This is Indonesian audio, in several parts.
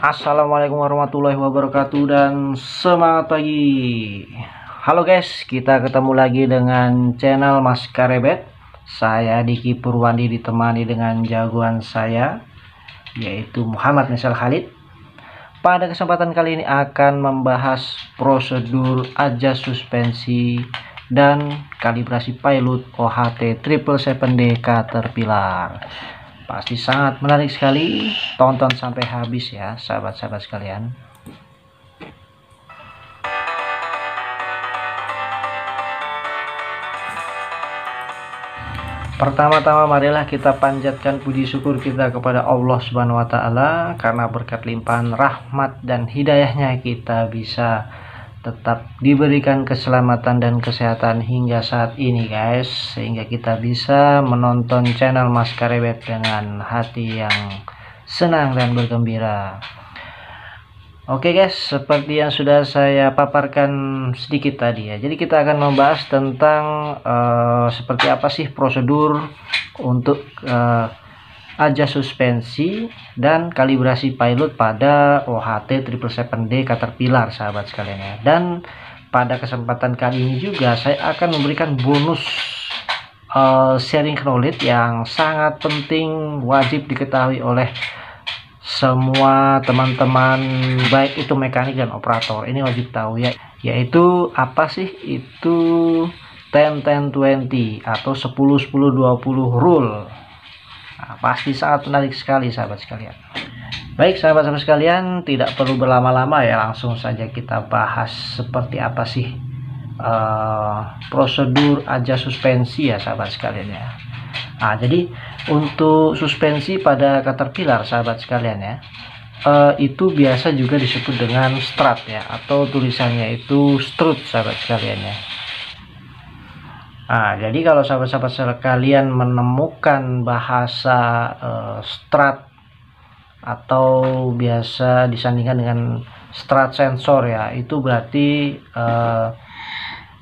Assalamualaikum warahmatullahi wabarakatuh dan semangat pagi. Halo guys, kita ketemu lagi dengan channel Mas Karebet. Saya Diki Purwandi ditemani dengan jagoan saya, yaitu Muhammad Misal Khalid. Pada kesempatan kali ini akan membahas prosedur adjust suspensi dan kalibrasi payload OHT 777D Caterpillar. Pasti sangat menarik sekali, tonton sampai habis ya sahabat-sahabat sekalian. Pertama-tama marilah kita panjatkan puji syukur kita kepada Allah Subhanahu wa taala, karena berkat limpahan rahmat dan hidayahnya kita bisa tetap diberikan keselamatan dan kesehatan hingga saat ini guys, sehingga kita bisa menonton channel Mas Karebet dengan hati yang senang dan bergembira. Oke guys, seperti yang sudah saya paparkan sedikit tadi ya, jadi kita akan membahas tentang seperti apa sih prosedur untuk adjust suspensi dan kalibrasi pilot pada OHT 777D Caterpillar sahabat sekalian ya. Dan pada kesempatan kali ini juga saya akan memberikan bonus sharing knowledge yang sangat penting, wajib diketahui oleh semua teman-teman, baik itu mekanik dan operator. Ini wajib tahu ya, yaitu apa sih itu 10-10-20 atau 10-10-20 rule. Nah, pasti sangat menarik sekali sahabat sekalian. Baik sahabat-sahabat sekalian, tidak perlu berlama-lama ya, langsung saja kita bahas seperti apa sih prosedur adjust suspensi ya sahabat sekalian ya. Nah, jadi untuk suspensi pada Caterpillar sahabat sekalian ya, itu biasa juga disebut dengan strut ya, atau tulisannya itu strut sahabat sekalian ya. Nah, jadi kalau sahabat-sahabat sekalian menemukan bahasa strut atau biasa disandingkan dengan strut sensor ya, itu berarti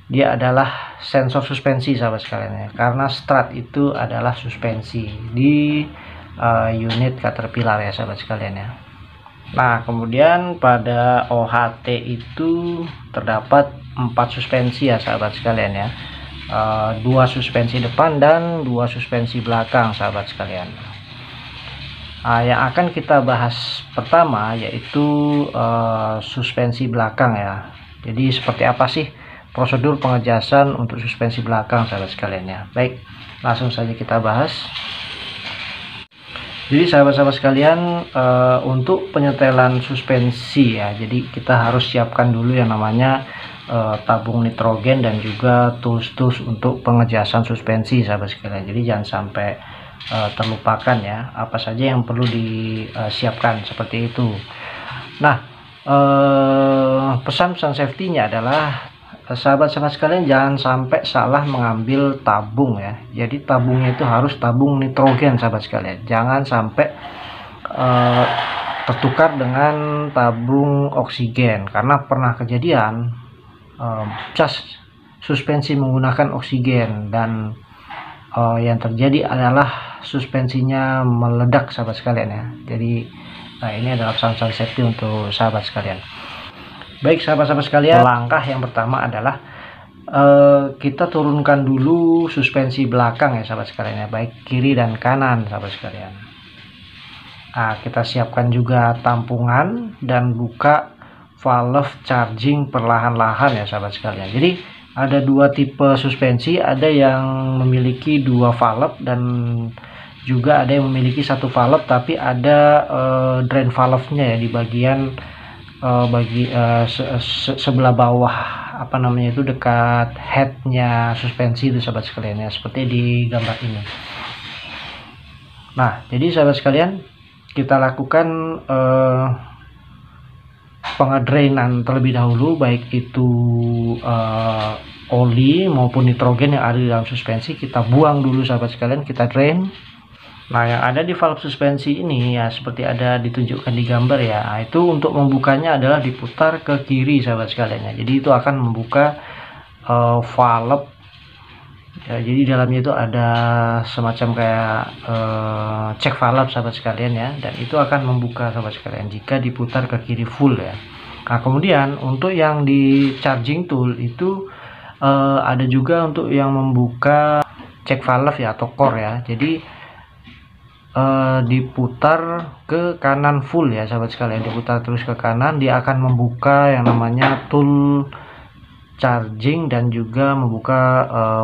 dia adalah sensor suspensi sahabat sekalian ya, karena strut itu adalah suspensi di unit Caterpillar ya sahabat sekalian ya. Nah, kemudian pada OHT itu terdapat 4 suspensi ya sahabat sekalian ya. 2 suspensi depan dan 2 suspensi belakang sahabat sekalian. Yang akan kita bahas pertama yaitu suspensi belakang ya. Jadi seperti apa sih prosedur pengejasan untuk suspensi belakang sahabat sekalian ya. Baik, langsung saja kita bahas. Jadi sahabat-sahabat sekalian, untuk penyetelan suspensi ya, jadi kita harus siapkan dulu yang namanya tabung nitrogen dan juga tools-tools untuk pengejasan suspensi sahabat sekalian. Jadi jangan sampai terlupakan ya apa saja yang perlu disiapkan seperti itu. Nah, pesan-pesan safety-nya adalah sahabat-sahabat sekalian jangan sampai salah mengambil tabung ya. Jadi tabungnya itu harus tabung nitrogen sahabat sekalian, jangan sampai tertukar dengan tabung oksigen, karena pernah kejadian cas suspensi menggunakan oksigen dan yang terjadi adalah suspensinya meledak sahabat sekalian ya. Jadi nah, ini adalah pesan-pesan safety untuk sahabat sekalian. Baik sahabat-sahabat sekalian, langkah yang pertama adalah kita turunkan dulu suspensi belakang ya sahabat sekalian ya, baik kiri dan kanan sahabat sekalian. Nah, kita siapkan juga tampungan dan buka valve charging perlahan-lahan ya sahabat sekalian. Jadi ada 2 tipe suspensi, ada yang memiliki 2 valve dan juga ada yang memiliki 1 valve tapi ada drain valve-nya ya di bagian sebelah bawah, apa namanya itu, dekat headnya suspensi itu sahabat sekalian ya, seperti di gambar ini. Nah, jadi sahabat sekalian kita lakukan pengedrainan terlebih dahulu, baik itu oli maupun nitrogen yang ada di dalam suspensi kita buang dulu sahabat sekalian, kita drain. Nah, yang ada di valve suspensi ini ya seperti ada ditunjukkan di gambar ya, itu untuk membukanya adalah diputar ke kiri sahabat sekalian ya. Jadi itu akan membuka valve ya, jadi dalamnya itu ada semacam kayak cek valve sahabat sekalian ya, dan itu akan membuka sahabat sekalian jika diputar ke kiri full ya. Nah kemudian untuk yang di charging tool itu ada juga untuk yang membuka cek valve ya atau core ya, jadi diputar ke kanan full ya sahabat sekalian, diputar terus ke kanan dia akan membuka yang namanya tool charging dan juga membuka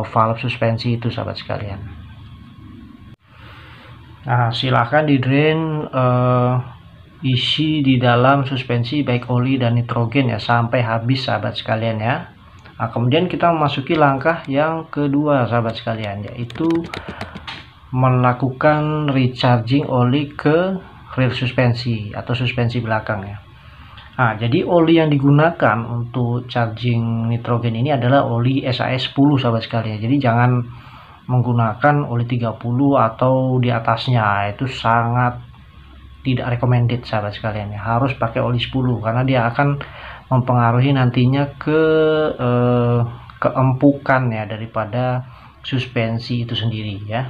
valve suspensi itu sahabat sekalian. Nah silahkan di drain isi di dalam suspensi baik oli dan nitrogen ya sampai habis sahabat sekalian ya. Nah, kemudian kita memasuki langkah yang kedua sahabat sekalian, yaitu melakukan recharging oli ke rear suspensi atau suspensi belakang ya. Nah, jadi oli yang digunakan untuk charging nitrogen ini adalah oli SAS 10 sahabat sekalian. Jadi jangan menggunakan oli 30 atau di atasnya, itu sangat tidak recommended sahabat sekalian. Harus pakai oli 10 karena dia akan mempengaruhi nantinya keempukan ya daripada suspensi itu sendiri ya.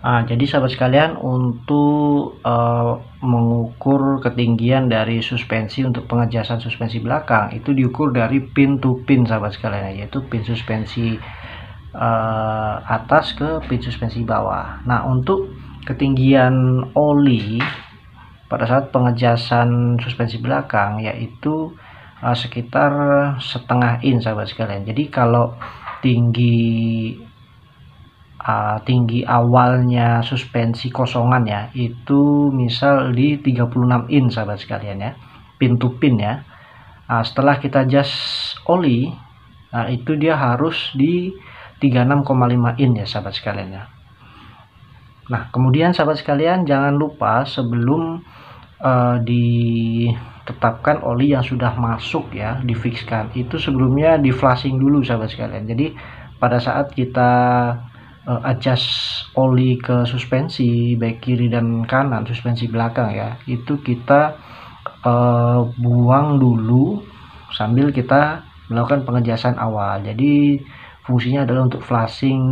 Nah, jadi sahabat sekalian untuk mengukur ketinggian dari suspensi untuk pengejasan suspensi belakang itu diukur dari pin to pin sahabat sekalian, yaitu pin suspensi atas ke pin suspensi bawah. Nah untuk ketinggian oli pada saat pengejasan suspensi belakang yaitu sekitar setengah in sahabat sekalian. Jadi kalau tinggi awalnya suspensi kosongan ya itu misal di 36 in sahabat sekalian ya, pin to pin ya. Setelah kita jas oli itu dia harus di 36,5 in ya sahabat sekalian ya. Nah kemudian sahabat sekalian jangan lupa sebelum ditetapkan oli yang sudah masuk ya difixkan itu sebelumnya di flushing dulu sahabat sekalian. Jadi pada saat kita adjust oli ke suspensi baik kiri dan kanan suspensi belakang ya itu kita buang dulu sambil kita melakukan pengejasan awal. Jadi fungsinya adalah untuk flushing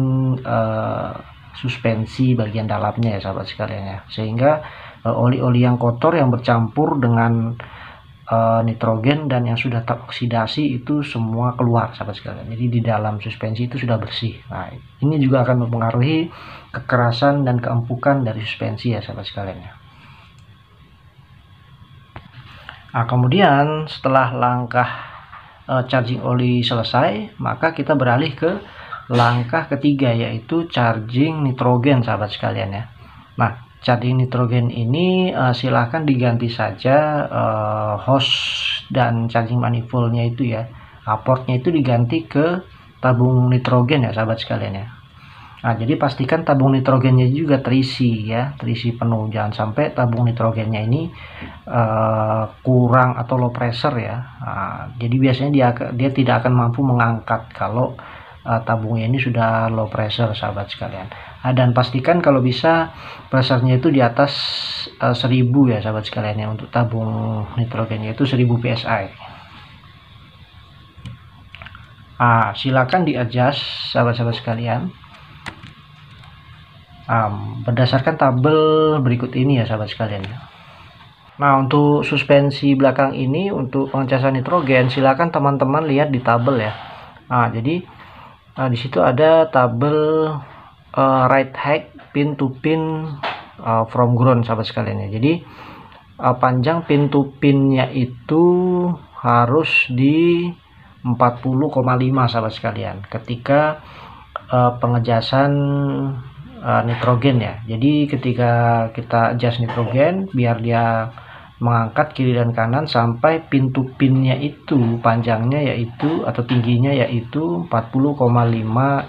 suspensi bagian dalamnya ya sahabat sekalian ya, sehingga oli-oli yang kotor yang bercampur dengan nitrogen dan yang sudah teroksidasi itu semua keluar sahabat sekalian. Jadi di dalam suspensi itu sudah bersih. Nah ini juga akan mempengaruhi kekerasan dan keempukan dari suspensi ya sahabat sekalian. Nah kemudian setelah langkah charging oli selesai maka kita beralih ke langkah ketiga yaitu charging nitrogen sahabat sekalian ya. Nah charging nitrogen ini silahkan diganti saja hose dan charging manifoldnya itu ya, portnya itu diganti ke tabung nitrogen ya sahabat sekalian ya. Nah jadi pastikan tabung nitrogennya juga terisi ya, terisi penuh, jangan sampai tabung nitrogennya ini kurang atau low pressure ya. Nah, jadi biasanya dia tidak akan mampu mengangkat kalau tabungnya ini sudah low pressure sahabat sekalian. Nah, dan pastikan kalau bisa pressure-nya itu di atas 1000 ya sahabat sekalian ya, untuk tabung nitrogennya itu 1000 psi. Silakan di adjust sahabat-sahabat sekalian berdasarkan tabel berikut ini ya sahabat sekalian. Nah untuk suspensi belakang ini untuk pengecasan nitrogen silakan teman-teman lihat di tabel ya. Jadi di situ ada tabel right height pin to pin from ground sahabat sekalian ya. Jadi panjang pin to pinnya itu harus di 40,5 sahabat sekalian ketika pengejasan nitrogen ya. Jadi ketika kita adjust nitrogen biar dia mengangkat kiri dan kanan sampai pin to pinnya itu panjangnya yaitu atau tingginya yaitu 40,5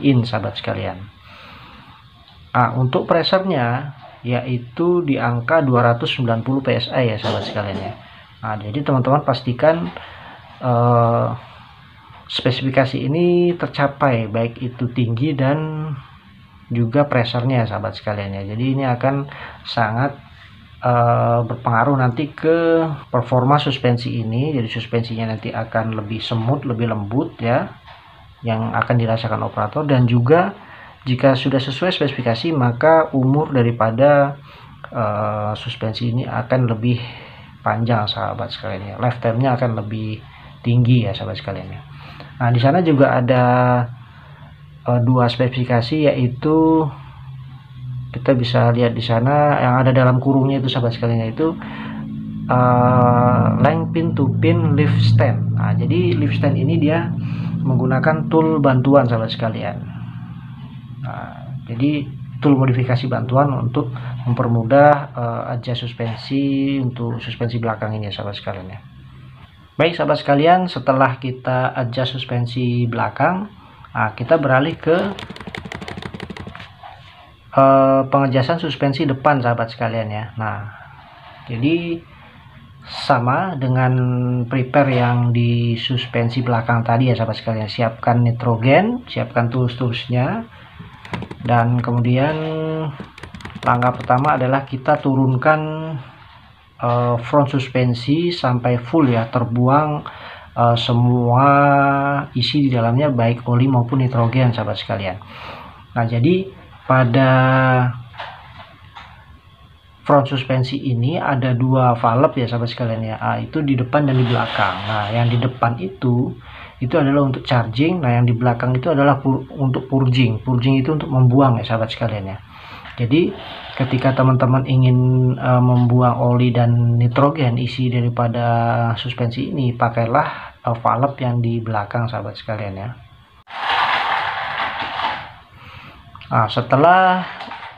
in sahabat sekalian. Untuk pressure-nya yaitu di angka 290 psi ya sahabat sekalian ya. Jadi teman-teman pastikan spesifikasi ini tercapai baik itu tinggi dan juga pressure-nya sahabat sekalian ya. Jadi ini akan sangat berpengaruh nanti ke performa suspensi ini. Jadi suspensinya nanti akan lebih semut, lebih lembut ya, yang akan dirasakan operator, dan juga jika sudah sesuai spesifikasi maka umur daripada suspensi ini akan lebih panjang sahabat sekalian ya, lifetime-nya akan lebih tinggi ya sahabat sekalian ya. Nah di sana juga ada dua spesifikasi, yaitu kita bisa lihat di sana yang ada dalam kurungnya itu sahabat sekalian itu length pin to pin lift stand. Nah, jadi lift stand ini dia menggunakan tool bantuan sahabat sekalian. Nah, jadi tool modifikasi bantuan untuk mempermudah adjust suspensi untuk suspensi belakang ini ya, sahabat sekalian ya. Baik sahabat sekalian, setelah kita adjust suspensi belakang, nah, kita beralih ke pengejasan suspensi depan sahabat sekalian ya. Nah jadi sama dengan prepare yang di suspensi belakang tadi ya sahabat sekalian, siapkan nitrogen, siapkan tools-toolsnya, dan kemudian langkah pertama adalah kita turunkan front suspensi sampai full ya, terbuang semua isi di dalamnya baik oli maupun nitrogen sahabat sekalian. Nah jadi pada front suspensi ini ada dua valve ya sahabat sekalian ya, itu di depan dan di belakang. Nah yang di depan itu adalah untuk charging, nah yang di belakang itu adalah untuk purging. Purging itu untuk membuang ya sahabat sekalian ya. Jadi ketika teman-teman ingin membuang oli dan nitrogen isi daripada suspensi ini, pakailah valve yang di belakang sahabat sekalian ya. Nah setelah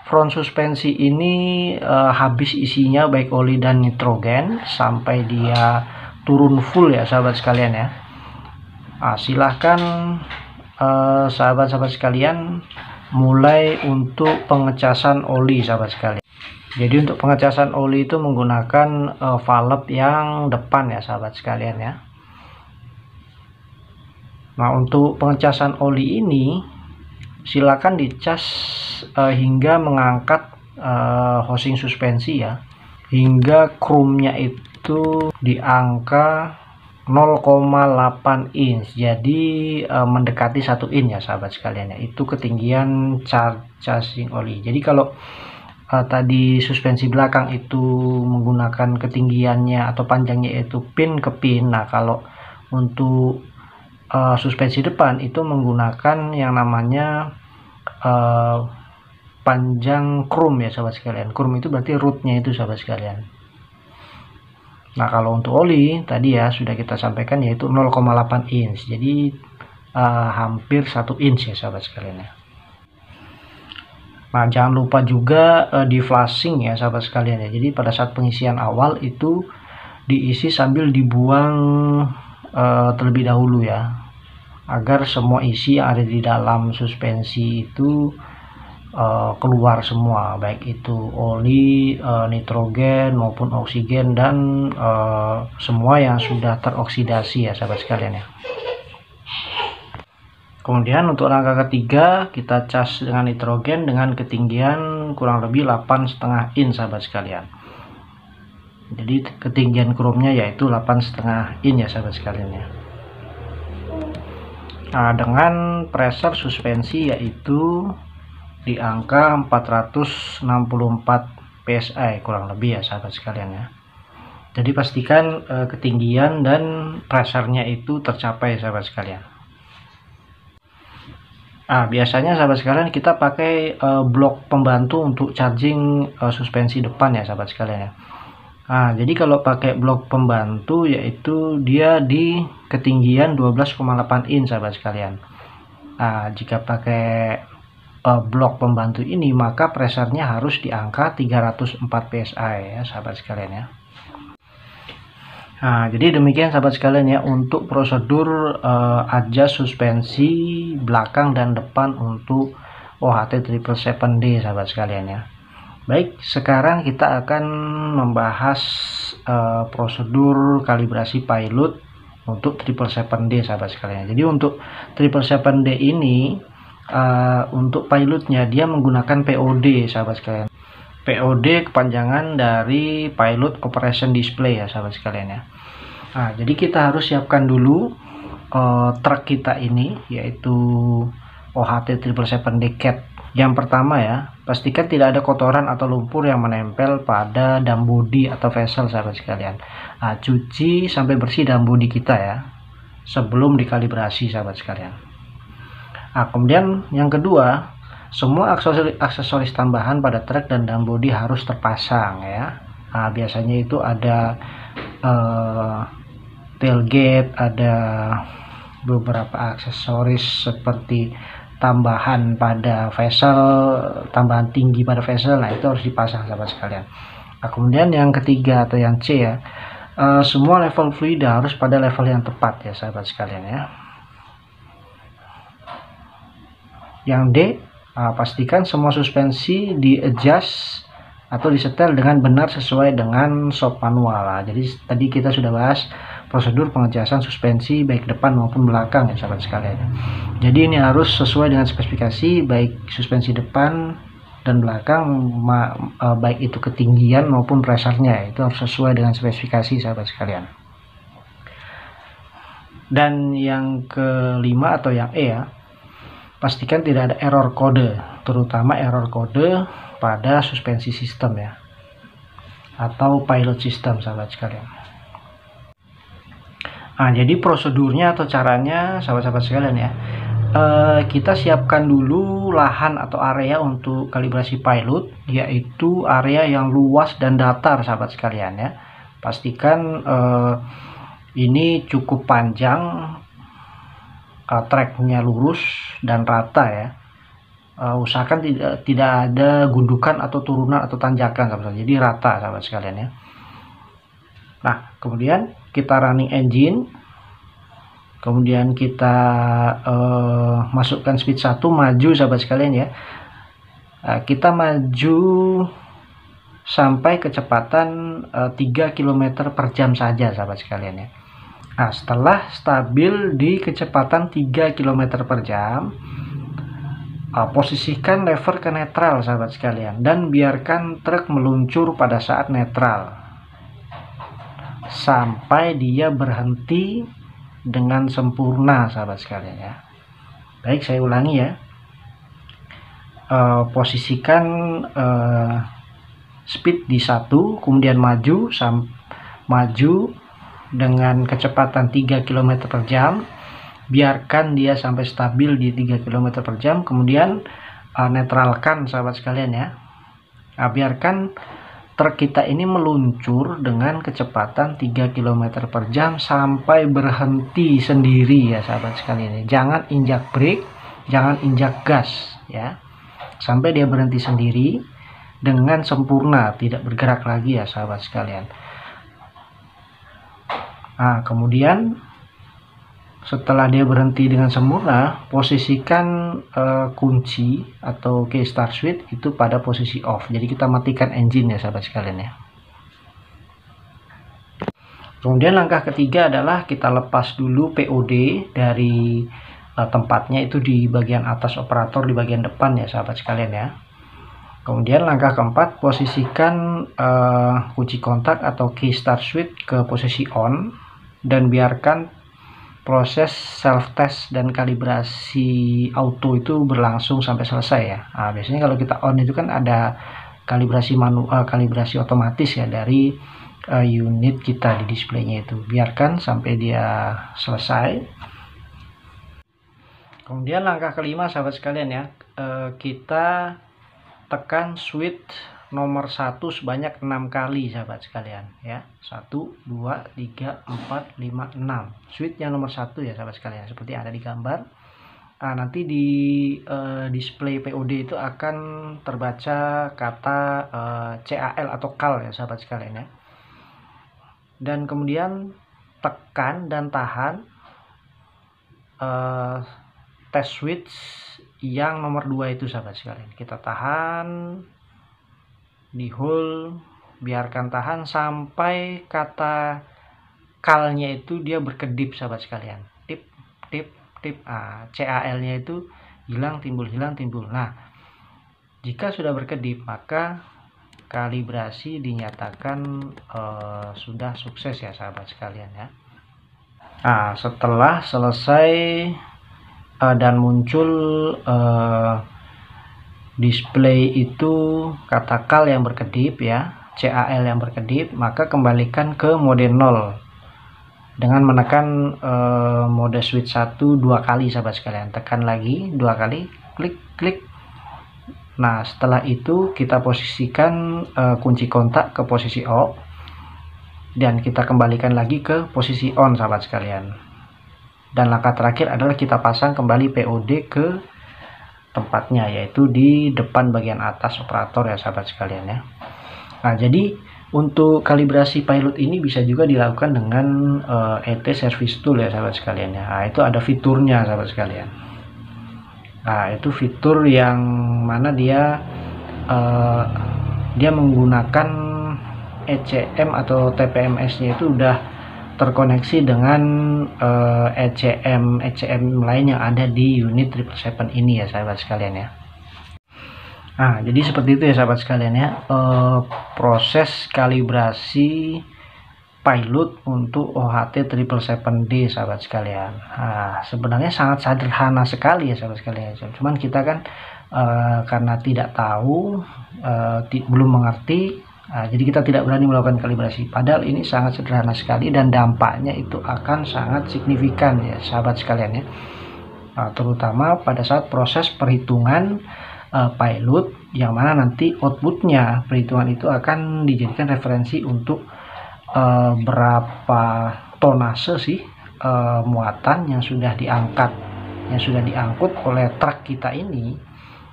front suspensi ini habis isinya baik oli dan nitrogen sampai dia turun full ya sahabat sekalian ya, nah, silahkan sahabat-sahabat sekalian mulai untuk pengecasan oli sahabat sekalian. Jadi untuk pengecasan oli itu menggunakan valve yang depan ya sahabat sekalian ya. Nah untuk pengecasan oli ini silakan dicas hingga mengangkat housing suspensi ya, hingga krumnya itu di angka 0,8 inch, jadi mendekati 1 inch ya sahabat sekalian ya. Itu ketinggian charging oli. Jadi kalau tadi suspensi belakang itu menggunakan ketinggiannya atau panjangnya itu pin ke pin, nah kalau untuk suspensi depan itu menggunakan yang namanya panjang krum ya sahabat sekalian. Krum itu berarti rootnya itu sahabat sekalian. Nah kalau untuk oli tadi ya sudah kita sampaikan yaitu 0,8 inch, jadi hampir 1 inch ya sahabat sekalian ya. Nah jangan lupa juga di flushing ya sahabat sekalian ya, jadi pada saat pengisian awal itu diisi sambil dibuang terlebih dahulu ya, agar semua isi yang ada di dalam suspensi itu keluar semua, baik itu oli, nitrogen maupun oksigen, dan semua yang sudah teroksidasi ya sahabat sekalian ya. Kemudian untuk langkah ketiga kita cas dengan nitrogen dengan ketinggian kurang lebih 8,5 in sahabat sekalian. Jadi ketinggian kromnya yaitu 8,5 in ya sahabat sekalian ya. Nah, dengan pressure suspensi yaitu di angka 464 psi kurang lebih ya sahabat sekalian ya. Jadi pastikan ketinggian dan pressure-nya itu tercapai sahabat sekalian. Nah, biasanya sahabat sekalian kita pakai blok pembantu untuk charging suspensi depan ya sahabat sekalian ya. Nah, jadi kalau pakai blok pembantu yaitu dia di ketinggian 12,8 in sahabat sekalian. Nah, jika pakai blok pembantu ini maka pressure-nya harus di angka 304 psi ya sahabat sekalian ya. Nah, jadi demikian sahabat sekalian ya untuk prosedur adjust suspensi belakang dan depan untuk OHT 777D sahabat sekalian ya. Baik, sekarang kita akan membahas prosedur kalibrasi payload untuk 777D sahabat sekalian. Jadi untuk 777D ini untuk pilotnya dia menggunakan POD sahabat sekalian. POD kepanjangan dari Payload Operation Display ya sahabat sekalian ya. Nah, jadi kita harus siapkan dulu truk kita ini, yaitu OHT 777D Cat. Yang pertama ya, pastikan tidak ada kotoran atau lumpur yang menempel pada dam bodi atau vessel sahabat sekalian. Nah, cuci sampai bersih dam bodi kita ya, sebelum dikalibrasi sahabat sekalian. Nah, kemudian yang kedua, semua aksesoris tambahan pada truk dan dam bodi harus terpasang ya. Nah, biasanya itu ada tailgate, ada beberapa aksesoris seperti tambahan pada vessel, tambahan tinggi pada vessel, nah itu harus dipasang sahabat sekalian. Nah, kemudian yang ketiga atau yang C ya, semua level fluida harus pada level yang tepat ya sahabat sekalian ya. Yang D, pastikan semua suspensi di adjust atau disetel dengan benar sesuai dengan SOP manual lah. Jadi tadi kita sudah bahas prosedur pengejasan suspensi baik depan maupun belakang ya sahabat sekalian. Jadi ini harus sesuai dengan spesifikasi baik suspensi depan dan belakang, baik itu ketinggian maupun pressure-nya, itu harus sesuai dengan spesifikasi sahabat sekalian. Dan yang kelima atau yang E ya, pastikan tidak ada error kode, terutama error kode pada suspensi sistem ya, atau pilot system sahabat sekalian. Nah, jadi prosedurnya atau caranya sahabat-sahabat sekalian ya, kita siapkan dulu lahan atau area untuk kalibrasi pilot, yaitu area yang luas dan datar sahabat sekalian ya. Pastikan ini cukup panjang, tracknya lurus dan rata ya. Usahakan tidak ada gundukan atau turunan atau tanjakan sahabat-sahabat. Jadi rata sahabat sekalian ya. Nah, kemudian kita running engine, kemudian kita masukkan speed 1, maju sahabat sekalian ya. Kita maju sampai kecepatan 3 km per jam saja sahabat sekalian ya. Nah, setelah stabil di kecepatan 3 km per jam, posisikan lever ke netral sahabat sekalian, dan biarkan truk meluncur pada saat netral sampai dia berhenti dengan sempurna sahabat sekalian ya. Baik, saya ulangi ya, posisikan speed di 1, kemudian maju dengan kecepatan 3 km per jam, biarkan dia sampai stabil di 3 km per jam, kemudian netralkan sahabat sekalian ya. Biarkan truk kita ini meluncur dengan kecepatan 3 km per jam sampai berhenti sendiri ya sahabat sekalian. Jangan injak brake, jangan injak gas ya, sampai dia berhenti sendiri dengan sempurna, tidak bergerak lagi ya sahabat sekalian. Nah, kemudian setelah dia berhenti dengan sempurna, posisikan kunci atau key start switch itu pada posisi off. Jadi kita matikan engine ya sahabat sekalian ya. Kemudian langkah ketiga adalah kita lepas dulu POD dari tempatnya itu di bagian atas operator di bagian depan ya sahabat sekalian ya. Kemudian langkah keempat, posisikan kunci kontak atau key start switch ke posisi on, dan biarkan proses self-test dan kalibrasi auto itu berlangsung sampai selesai ya. Nah, biasanya kalau kita on itu kan ada kalibrasi manual, kalibrasi otomatis ya dari unit kita di displaynya itu. Biarkan sampai dia selesai. Kemudian langkah kelima sahabat sekalian ya, kita tekan switch nomor 1 sebanyak 6 kali sahabat sekalian ya. 1 2 3 4 5 6, switch yang nomor 1 ya sahabat sekalian, seperti yang ada di gambar. Nah, nanti di display POD itu akan terbaca kata CAL atau CAL ya sahabat sekalian ya. Dan kemudian tekan dan tahan test switch yang nomor 2 itu sahabat sekalian. Kita tahan, di hold, biarkan tahan sampai kata kalnya itu dia berkedip sahabat sekalian, tip tip tip. CAL nya itu hilang timbul hilang timbul. Nah, jika sudah berkedip maka kalibrasi dinyatakan sudah sukses ya sahabat sekalian ya. Nah, setelah selesai dan muncul display itu kata CAL yang berkedip ya, CAL yang berkedip, maka kembalikan ke mode 0 dengan menekan mode switch 1 dua kali sahabat sekalian. Tekan lagi dua kali, klik klik. Nah, setelah itu kita posisikan kunci kontak ke posisi off dan kita kembalikan lagi ke posisi on sahabat sekalian. Dan langkah terakhir adalah kita pasang kembali POD ke tempatnya, yaitu di depan bagian atas operator ya sahabat sekalian ya. Nah, jadi untuk kalibrasi pilot ini bisa juga dilakukan dengan ET Service Tool ya sahabat sekalian ya. Nah, itu ada fiturnya sahabat sekalian. Nah, itu fitur yang mana dia menggunakan ECM atau TPMS-nya itu udah terkoneksi dengan ECM lain yang ada di unit 777 ini ya sahabat sekalian ya. Nah, jadi seperti itu ya sahabat sekalian ya, proses kalibrasi pilot untuk OHT 777D sahabat sekalian. Nah, sebenarnya sangat sederhana sekali ya sahabat sekalian, cuman kita kan karena tidak tahu, belum mengerti. Nah, jadi kita tidak berani melakukan kalibrasi, padahal ini sangat sederhana sekali dan dampaknya itu akan sangat signifikan ya sahabat sekalian ya. Nah, terutama pada saat proses perhitungan pilot, yang mana nanti outputnya perhitungan itu akan dijadikan referensi untuk berapa tonase sih muatan yang sudah diangkat, yang sudah diangkut oleh truk kita ini,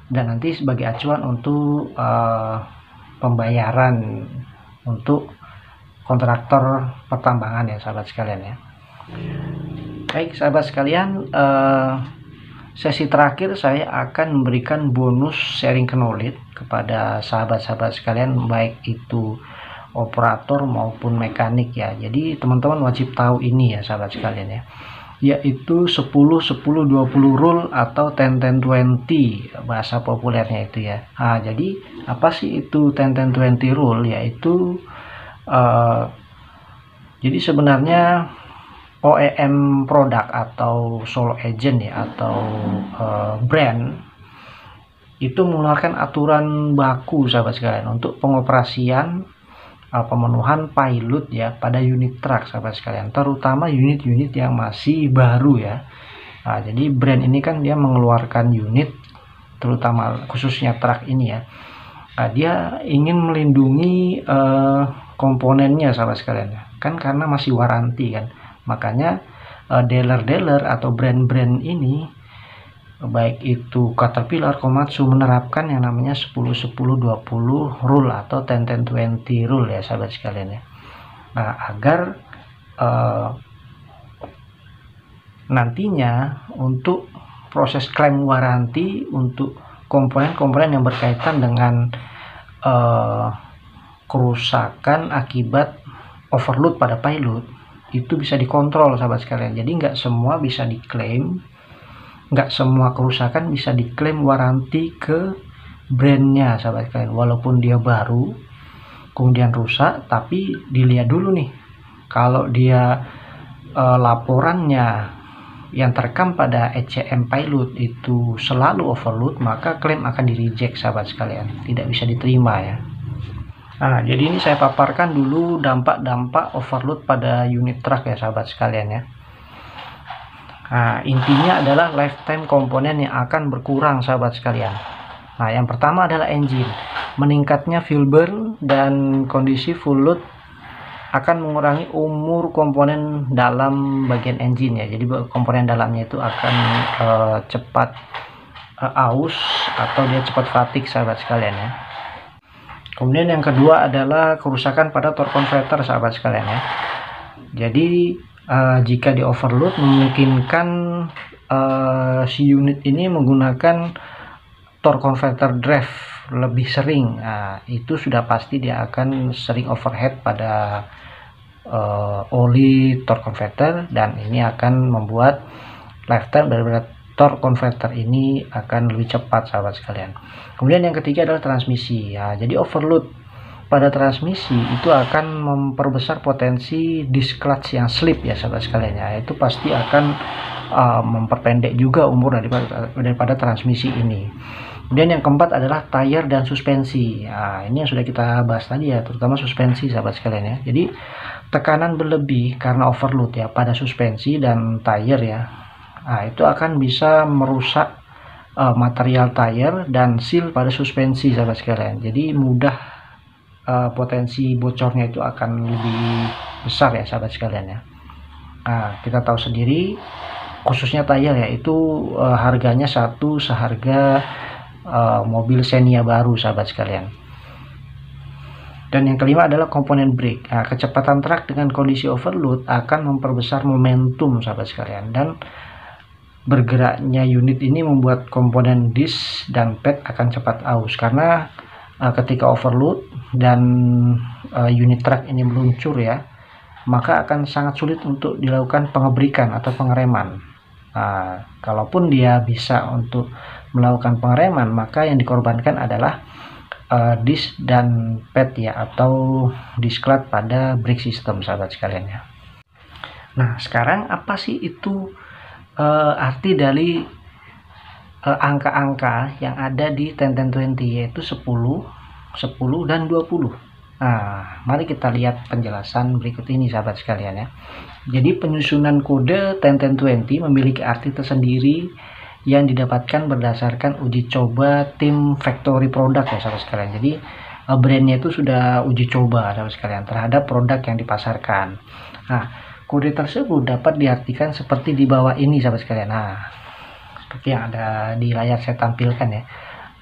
dan nanti sebagai acuan untuk pembayaran untuk kontraktor pertambangan ya sahabat sekalian ya. Baik sahabat sekalian, sesi terakhir saya akan memberikan bonus sharing knowledge kepada sahabat-sahabat sekalian, baik itu operator maupun mekanik ya. Jadi teman-teman wajib tahu ini ya sahabat sekalian ya, yaitu 10-10-20 rule atau 10-10-20 bahasa populernya itu ya. Nah, jadi apa sih itu 10-10-20 rule? Yaitu jadi sebenarnya OEM produk atau solo agent ya, atau brand itu mengeluarkan aturan baku sahabat sekalian untuk pengoperasian pemenuhan pilot ya pada unit truk sahabat sekalian, terutama unit-unit yang masih baru ya. Nah, jadi brand ini kan dia mengeluarkan unit, terutama khususnya truk ini ya. Nah, dia ingin melindungi komponennya sahabat sekalian ya, kan karena masih waranti kan. Makanya dealer-dealer atau brand-brand ini, baik itu Caterpillar, Komatsu, menerapkan yang namanya 10-10-20 rule atau 10-10-20 rule ya sahabat sekalian ya. Nah, agar nantinya untuk proses klaim waranti untuk komponen-komponen yang berkaitan dengan kerusakan akibat overload pada pilot itu bisa dikontrol sahabat sekalian. Jadi nggak semua bisa diklaim, nggak semua kerusakan bisa diklaim waranti ke brandnya sahabat sekalian, walaupun dia baru kemudian rusak. Tapi dilihat dulu nih, kalau dia laporannya yang terekam pada ECM pilot itu selalu overload, maka klaim akan di-reject sahabat sekalian, tidak bisa diterima ya. Nah, jadi ini saya paparkan dulu dampak-dampak overload pada unit truk ya sahabat sekalian ya. Nah, intinya adalah lifetime komponen yang akan berkurang sahabat sekalian. Nah, yang pertama adalah engine. Meningkatnya fuel burn dan kondisi full load akan mengurangi umur komponen dalam bagian engine ya. Jadi komponen dalamnya itu akan cepat aus atau dia cepat fatigue sahabat sekalian ya. Kemudian yang kedua adalah kerusakan pada torque converter sahabat sekalian ya. Jadi jika di overload memungkinkan si unit ini menggunakan torque converter drive lebih sering. Nah, itu sudah pasti dia akan sering overhead pada oli torque converter, dan ini akan membuat lifetime dari torque converter ini akan lebih cepat sahabat sekalian. Kemudian yang ketiga adalah transmisi ya. Jadi overload pada transmisi itu akan memperbesar potensi disc clutch yang slip ya sahabat sekalian ya. Itu pasti akan memperpendek juga umur daripada transmisi ini. Kemudian yang keempat adalah tire dan suspensi. Nah, ini yang sudah kita bahas tadi ya, terutama suspensi sahabat sekalian ya. Jadi tekanan berlebih karena overload ya pada suspensi dan tire ya. Nah, itu akan bisa merusak material tire dan seal pada suspensi sahabat sekalian. Jadi mudah potensi bocornya itu akan lebih besar ya sahabat sekalian ya. Nah, kita tahu sendiri khususnya tayar ya itu harganya seharga mobil Xenia baru sahabat sekalian. Dan yang kelima adalah komponen brake. Nah, kecepatan truk dengan kondisi overload akan memperbesar momentum sahabat sekalian, dan bergeraknya unit ini membuat komponen disk dan pad akan cepat aus karena ketika overload dan unit truk ini meluncur ya, maka akan sangat sulit untuk dilakukan pengebrikan atau pengereman. Kalaupun dia bisa untuk melakukan pengereman, maka yang dikorbankan adalah disk dan pad ya, atau disk clutch pada brake system sahabat sekalian ya. Nah, sekarang apa sih itu arti dari angka-angka yang ada di 10-10-20, yaitu 10, 10, dan 20. Nah, mari kita lihat penjelasan berikut ini sahabat sekalian ya. Jadi penyusunan kode 10-10-20 memiliki arti tersendiri yang didapatkan berdasarkan uji coba tim factory product ya sahabat sekalian. Jadi brandnya itu sudah uji coba sahabat sekalian terhadap produk yang dipasarkan. Nah, kode tersebut dapat diartikan seperti di bawah ini sahabat sekalian. Nah, seperti yang ada di layar saya tampilkan ya.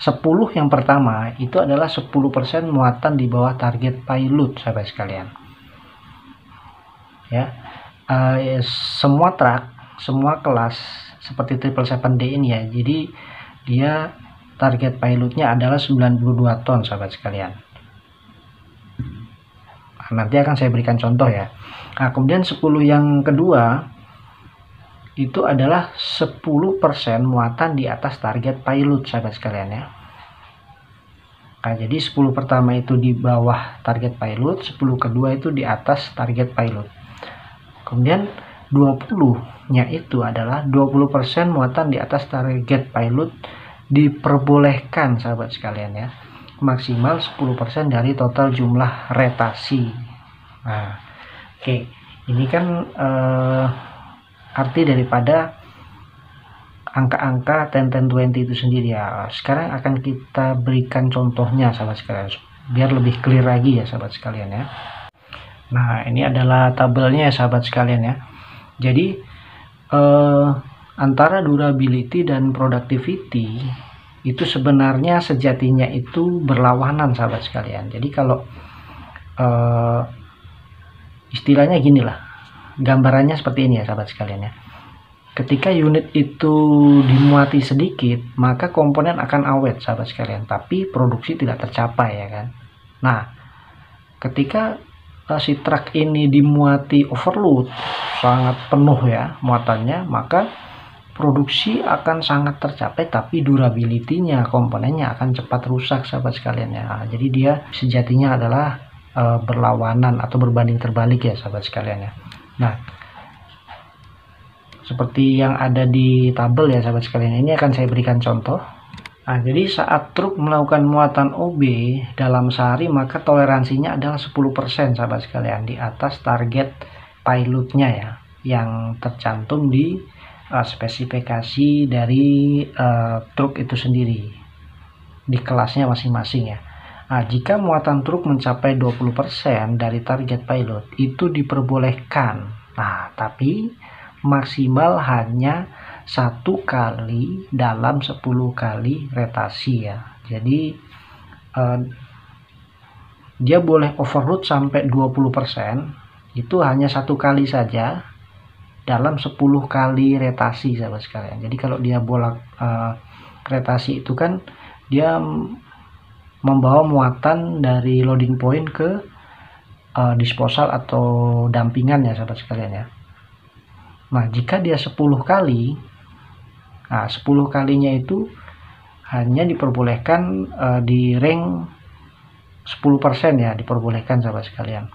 10 yang pertama itu adalah 10% muatan di bawah target payload sahabat sekalian ya. Semua truk, semua kelas seperti 777D ini ya, jadi dia target payloadnya adalah 92 ton sahabat sekalian. Nah, nanti akan saya berikan contoh ya. Nah, kemudian 10 yang kedua itu adalah 10% muatan di atas target payload sahabat sekalian ya. Nah, jadi 10 pertama itu di bawah target payload, 10 kedua itu di atas target payload. Kemudian 20-nya itu adalah 20% muatan di atas target payload diperbolehkan sahabat sekalian ya. Maksimal 10% dari total jumlah retasi. Nah, oke, ini kan arti daripada angka-angka 10-10-20 itu sendiri ya. Sekarang akan kita berikan contohnya sahabat sekalian, biar lebih clear lagi ya sahabat sekalian ya. Nah, ini adalah tabelnya ya sahabat sekalian ya. Jadi antara durability dan productivity itu sebenarnya sejatinya itu berlawanan sahabat sekalian. Jadi kalau istilahnya gini lah, gambarannya seperti ini ya sahabat sekalian ya. Ketika unit itu dimuati sedikit, maka komponen akan awet sahabat sekalian, tapi produksi tidak tercapai ya kan. Nah, ketika si truk ini dimuati overload, sangat penuh ya muatannya, maka produksi akan sangat tercapai, tapi durability-nya, komponennya akan cepat rusak sahabat sekalian ya. Nah, jadi dia sejatinya adalah berlawanan atau berbanding terbalik ya sahabat sekalian ya. Nah, seperti yang ada di tabel ya sahabat sekalian, ini akan saya berikan contoh. Nah, jadi saat truk melakukan muatan OB dalam sehari, maka toleransinya adalah 10% sahabat sekalian di atas target pilotnya ya, yang tercantum di spesifikasi dari truk itu sendiri di kelasnya masing-masing ya. Nah, jika muatan truk mencapai 20% dari target pilot itu diperbolehkan. Nah, tapi maksimal hanya 1 kali dalam 10 kali retasi ya. Jadi dia boleh overload sampai 20% itu hanya 1 kali saja dalam 10 kali retasi sahabat sekalian. Jadi kalau dia bolak retasi itu kan dia membawa muatan dari loading point ke disposal atau dampingan ya sahabat sekalian ya. Nah, jika dia 10 kali, nah 10 kalinya itu hanya diperbolehkan di range 10% ya diperbolehkan sahabat sekalian.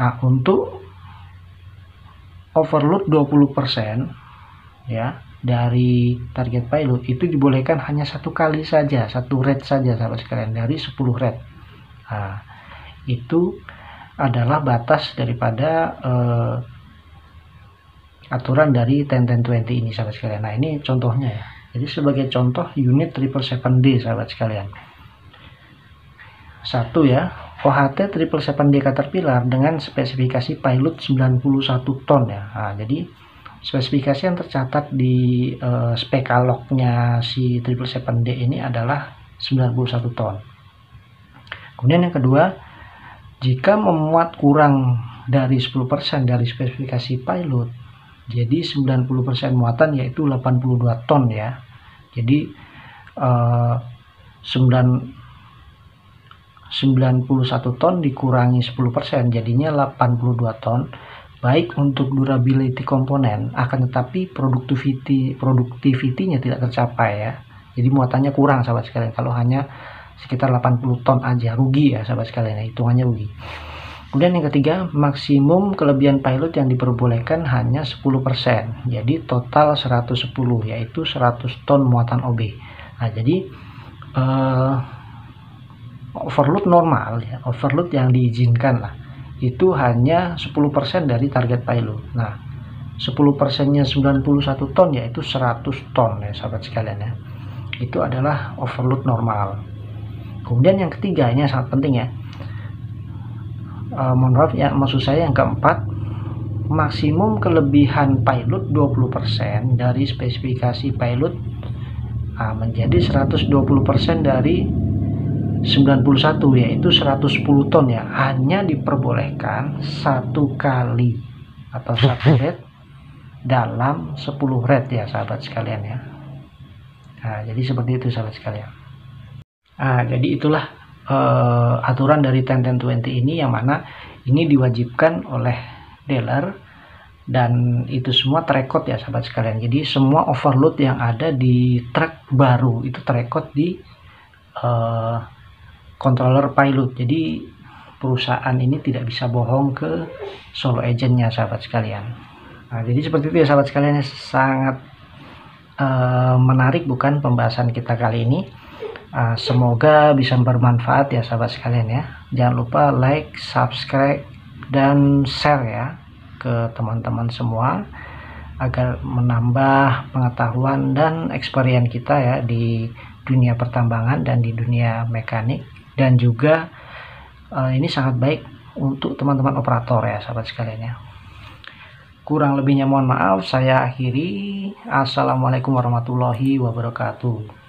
Nah, untuk overload 20% ya dari target payload itu dibolehkan hanya satu kali saja, satu rate saja sahabat sekalian dari 10 rate. Nah, itu adalah batas daripada aturan dari 10-10-20 ini sahabat sekalian. Nah, ini contohnya ya. Jadi sebagai contoh unit 777D sahabat sekalian. Satu ya, OHT 777D Caterpillar dengan spesifikasi payload 91 ton ya. Nah, jadi spesifikasi yang tercatat di spek lognya si 777D ini adalah 91 ton. Kemudian yang kedua, jika memuat kurang dari 10% dari spesifikasi payload, jadi 90% muatan yaitu 82 ton ya. Jadi 91 ton dikurangi 10% jadinya 82 ton. Baik untuk durability komponen, akan tetapi productivity-nya tidak tercapai ya. Jadi muatannya kurang sahabat sekalian. Kalau hanya sekitar 80 ton aja rugi ya sahabat sekalian. Nah, hitungannya rugi. Kemudian yang ketiga, maksimum kelebihan payload yang diperbolehkan hanya 10%. Jadi total 110 yaitu 100 ton muatan OB. Nah, jadi overload normal ya, overload yang diizinkan lah itu hanya 10% dari target payload. Nah, 10%-nya 91 ton yaitu 100 ton ya sahabat sekalian ya. Itu adalah overload normal. Kemudian yang ketiga, ini sangat penting ya. Mohon maaf ya, maksud saya yang keempat, maksimum kelebihan payload 20% dari spesifikasi payload menjadi 120% dari 91 yaitu 110 ton ya, hanya diperbolehkan satu kali atau satu rate dalam 10 rate ya sahabat sekalian ya. Nah, jadi seperti itu sahabat sekalian. Nah, jadi itulah aturan dari 10-10-20 ini, yang mana ini diwajibkan oleh dealer dan itu semua terekod ya sahabat sekalian. Jadi semua overload yang ada di track baru itu terekod di controller pilot. Jadi perusahaan ini tidak bisa bohong ke solo agentnya sahabat sekalian. Nah, jadi seperti itu ya sahabat sekalian, sangat menarik bukan pembahasan kita kali ini. Semoga bisa bermanfaat ya sahabat sekalian ya. Jangan lupa like, subscribe, dan share ya ke teman-teman semua agar menambah pengetahuan dan experience kita ya di dunia pertambangan dan di dunia mekanik, dan juga ini sangat baik untuk teman-teman operator ya sahabat sekalian ya. Kurang lebihnya mohon maaf, saya akhiri. Assalamualaikum warahmatullahi wabarakatuh.